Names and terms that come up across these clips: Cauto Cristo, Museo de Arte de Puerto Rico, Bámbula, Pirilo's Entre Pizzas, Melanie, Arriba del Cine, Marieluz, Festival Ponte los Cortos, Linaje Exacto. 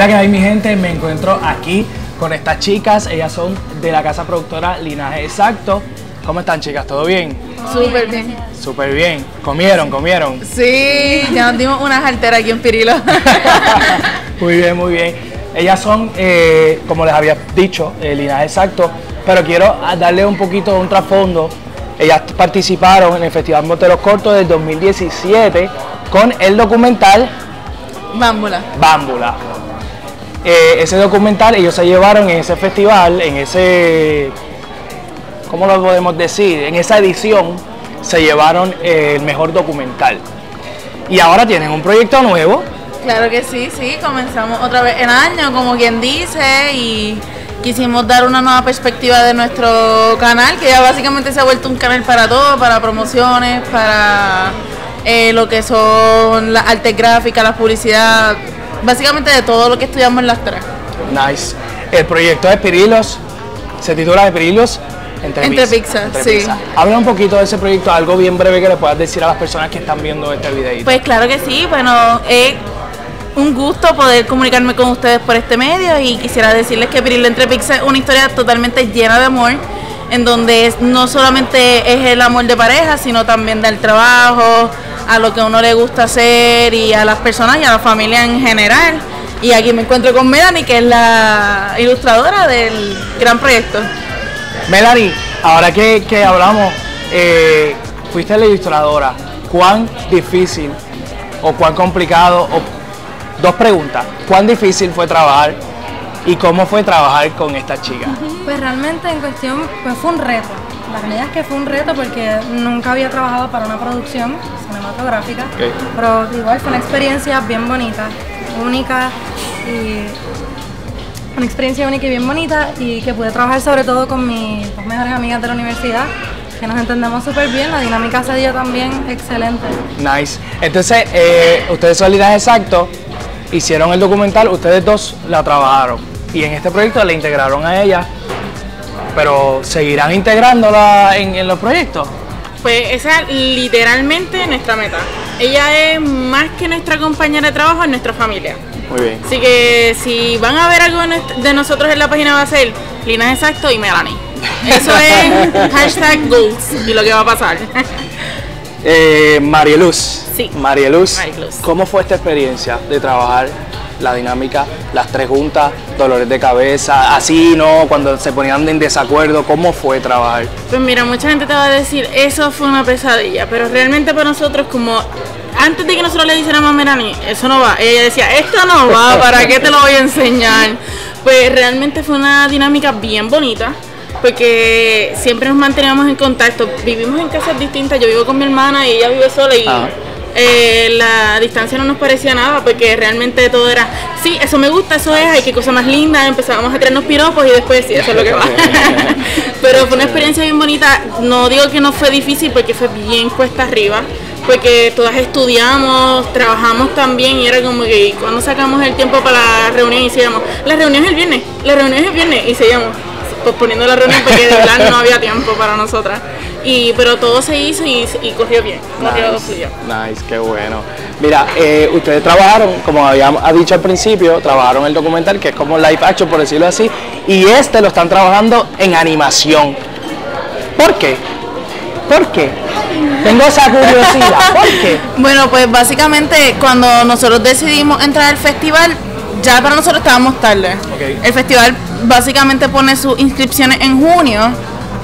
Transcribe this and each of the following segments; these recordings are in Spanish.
la que hay, mi gente, me encuentro aquí con estas chicas. Ellas son de la casa productora Linaje Exacto. ¿Cómo están, chicas? ¿Todo bien? Súper bien. Súper bien. ¿Comieron? Sí, ya nos dimos una jartera aquí en Pirilo. Muy bien, muy bien. Ellas son, como les había dicho, Linaje Exacto, pero quiero darle un poquito de un trasfondo. Ellas participaron en el Festival Ponte los Cortos del 2017 con el documental Bámbula. Ese documental ellos se llevaron en ese festival, en ese... ¿Cómo lo podemos decir? En esa edición se llevaron el mejor documental. Y ahora tienen un proyecto nuevo. Claro que sí, sí. Comenzamos otra vez el año, como quien dice, y... Quisimos dar una nueva perspectiva de nuestro canal, que ya básicamente se ha vuelto un canal para todo, para promociones, para lo que son las artes gráficas, la publicidad, básicamente de todo lo que estudiamos en las tres. Nice. El proyecto de Pirilo's, se titula de Pirilo's Entre Pizzas. Habla un poquito de ese proyecto, algo bien breve que le puedas decir a las personas que están viendo este videito. Pues claro que sí, bueno... un gusto poder comunicarme con ustedes por este medio y quisiera decirles que Pirilo's Entre Pizzas es una historia totalmente llena de amor, en donde no solamente es el amor de pareja, sino también del trabajo, a lo que a uno le gusta hacer y a las personas y a la familia en general. Y aquí me encuentro con Melanie, que es la ilustradora del gran proyecto. Melanie, ahora que hablamos, fuiste la ilustradora, ¿cuán difícil o cuán complicado o... Dos preguntas, ¿cuán difícil fue trabajar y cómo fue trabajar con esta chica? Pues realmente en cuestión, pues fue un reto. La realidad es que fue un reto porque nunca había trabajado para una producción cinematográfica, okay. Pero igual fue una experiencia bien bonita, única y bien bonita y que pude trabajar sobre todo con mis dos mejores amigas de la universidad, que nos entendemos súper bien, la dinámica se dio también excelente. Nice. Entonces, ustedes son Linaje Exacto. Hicieron el documental, ustedes dos la trabajaron y en este proyecto la integraron a ella, pero ¿seguirán integrándola en los proyectos? Pues esa es literalmente nuestra meta. Ella es más que nuestra compañera de trabajo, es nuestra familia. Muy bien. Así que si van a ver algo de nosotros en la página va a ser Linaje Exacto y Melanie. Eso es #goals y lo que va a pasar. Marieluz. Sí. Marieluz, ¿cómo fue esta experiencia de trabajar la dinámica, las tres juntas, dolores de cabeza, así no, cuando se ponían en desacuerdo, cómo fue trabajar? Pues mira, mucha gente te va a decir, eso fue una pesadilla, pero realmente para nosotros, como antes de que nosotros le dijéramos a Melanie, eso no va, ella decía, esto no va, ¿para qué te lo voy a enseñar? Pues realmente fue una dinámica bien bonita, porque siempre nos manteníamos en contacto, vivimos en casas distintas, yo vivo con mi hermana y ella vive sola y la distancia no nos parecía nada porque realmente todo era, sí, eso me gusta, eso es, hay que cosa más linda, empezábamos a traernos piropos y después sí, eso es lo que va. Pero fue una experiencia bien bonita, no digo que no fue difícil porque fue bien cuesta arriba, porque todas estudiamos, trabajamos también y era como que cuando sacamos el tiempo para la reunión y seguíamos, la reunión es el viernes, y seguíamos posponiendo la reunión porque de verdad no había tiempo para nosotras, pero todo se hizo y corrió bien, nice, qué bueno. Mira, ustedes trabajaron, como habíamos dicho al principio, trabajaron el documental que es como live action por decirlo así, y este lo están trabajando en animación. ¿Por qué? Tengo esa curiosidad, ¿por qué? Bueno, pues básicamente cuando nosotros decidimos entrar al festival, ya para nosotros estábamos tarde. Okay. El festival básicamente pone sus inscripciones en junio,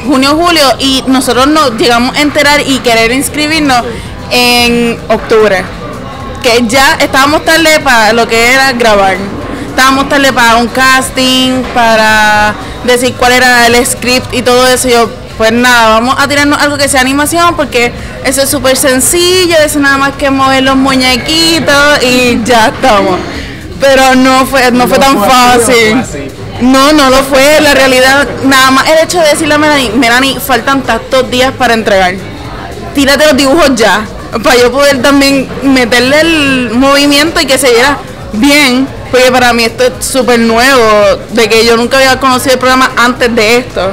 julio, y nosotros nos llegamos a enterar y querer inscribirnos en octubre. Que ya estábamos tarde para lo que era grabar. Estábamos tarde para un casting, para decir cuál era el script y todo eso. Yo, pues nada, vamos a tirarnos algo que sea animación porque eso es súper sencillo, es nada más que mover los muñequitos y ya estamos. Pero no fue tan fácil. No lo fue, la realidad, nada más el hecho de decirle a Melanie, faltan tantos días para entregar, tírate los dibujos ya, para yo poder también meterle el movimiento y que se viera bien, porque para mí esto es súper nuevo, de que yo nunca había conocido el programa antes de esto,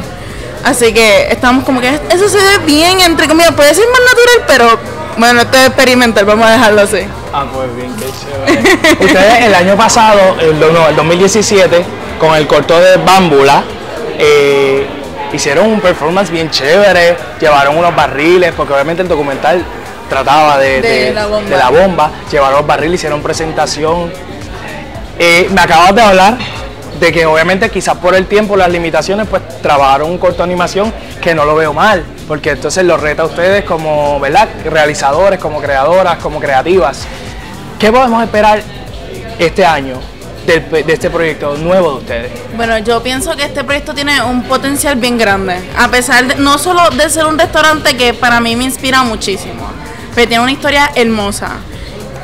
así que estamos como que eso se ve bien, entre comillas, puede ser más natural, pero bueno, esto es experimental, vamos a dejarlo así. Ah, pues bien, qué chévere. Ustedes el año pasado, el 2017, con el corto de Bámbula, hicieron un performance bien chévere, llevaron unos barriles, porque obviamente el documental trataba de la bomba, llevaron los barriles, hicieron presentación. Me acabas de hablar de que obviamente quizás por el tiempo, las limitaciones, pues trabajaron un corto de animación, que no lo veo mal, porque entonces los reta a ustedes como, ¿verdad?, realizadores, como creadoras, como creativas. ¿Qué podemos esperar este año de este proyecto nuevo de ustedes? Bueno, yo pienso que este proyecto tiene un potencial bien grande, a pesar de, no solo de ser un restaurante que para mí me inspira muchísimo, pero tiene una historia hermosa.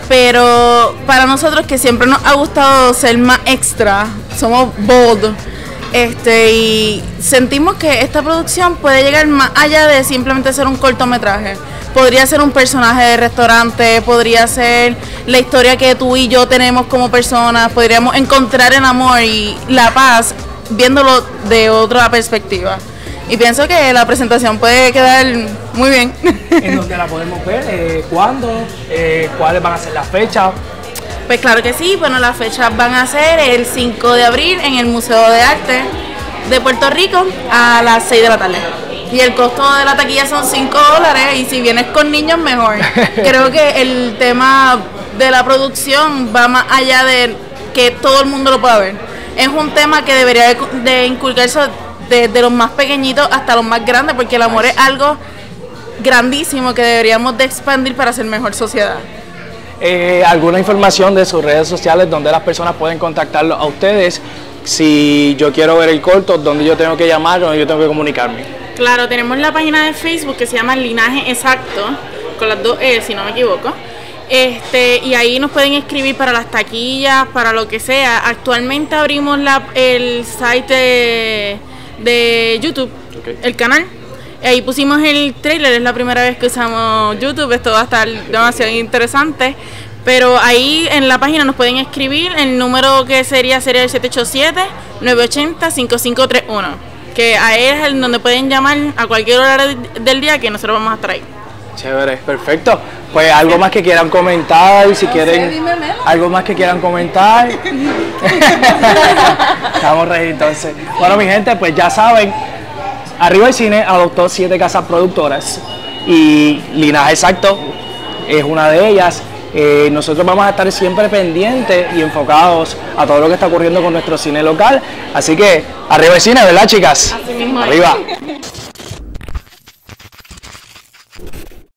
Pero para nosotros, que siempre nos ha gustado ser más extra, somos bold, y sentimos que esta producción puede llegar más allá de simplemente ser un cortometraje. Podría ser un personaje de restaurante, podría ser la historia que tú y yo tenemos como personas, podríamos encontrar el amor y la paz viéndolo de otra perspectiva. Y pienso que la presentación puede quedar muy bien. ¿En dónde la podemos ver? ¿Cuándo? ¿Cuáles van a ser las fechas? Pues claro que sí, bueno, las fechas van a ser el 5 de abril en el Museo de Arte de Puerto Rico a las 6 de la tarde. Y el costo de la taquilla son $5 y si vienes con niños mejor. Creo que el tema de la producción va más allá de que todo el mundo lo pueda ver. Es un tema que debería de inculcarse desde los más pequeñitos hasta los más grandes, porque el amor es algo grandísimo que deberíamos de expandir para ser mejor sociedad. ¿Alguna información de sus redes sociales donde las personas pueden contactarlos a ustedes? Si yo quiero ver el corto, ¿dónde yo tengo que llamar, dónde yo tengo que comunicarme? Claro, tenemos la página de Facebook que se llama Linaje Exacto, con las 2 E si no me equivoco. Y ahí nos pueden escribir para las taquillas, para lo que sea. Actualmente abrimos el site de YouTube, el canal. Ahí pusimos el trailer, es la primera vez que usamos YouTube, esto va a estar demasiado interesante. Pero ahí en la página nos pueden escribir, el número que sería el 787-980-5531, que ahí es el donde pueden llamar a cualquier hora del día que nosotros vamos a traer. Chévere, perfecto. Pues algo más que quieran comentar, si quieren, algo más que quieran comentar. Estamos ready entonces. Bueno, mi gente, pues ya saben, Arriba del Cine adoptó 7 casas productoras y Linaje Exacto es una de ellas. Nosotros vamos a estar siempre pendientes y enfocados a todo lo que está ocurriendo con nuestro cine local. Así que, Arriba del Cine, ¿verdad, chicas? Así mismo. Arriba.